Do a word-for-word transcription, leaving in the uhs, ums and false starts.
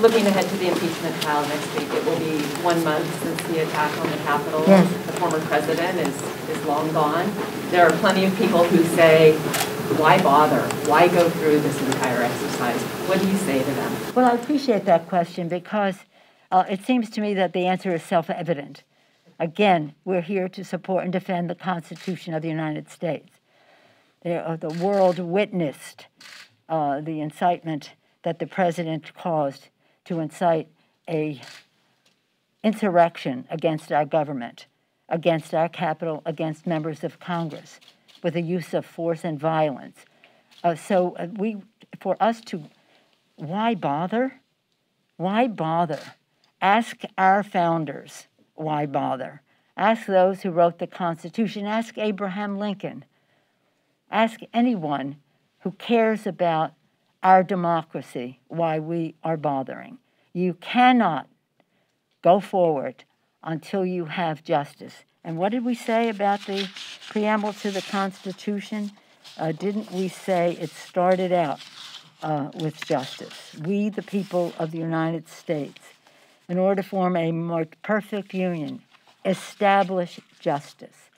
looking ahead to the impeachment trial next week, it will be one month since the attack on the Capitol. Yes. The former president is, is long gone. There are plenty of people who say, why bother? Why go through this entire exercise? What do you say to them? Well, I appreciate that question because uh, it seems to me that the answer is self-evident. Again, we're here to support and defend the Constitution of the United States. The world witnessed uh, the incitement that the president caused to incite a insurrection against our government, against our Capitol, against members of Congress, with the use of force and violence. Uh, so uh, we, for us to, why bother? Why bother? Ask our founders, why bother? Ask those who wrote the Constitution. Ask Abraham Lincoln. Ask anyone who cares about our democracy why we are bothering. You cannot go forward until you have justice. And what did we say about the preamble to the Constitution? Uh, didn't we say it started out uh, with justice? We, the people of the United States, in order to form a more perfect union, establish justice.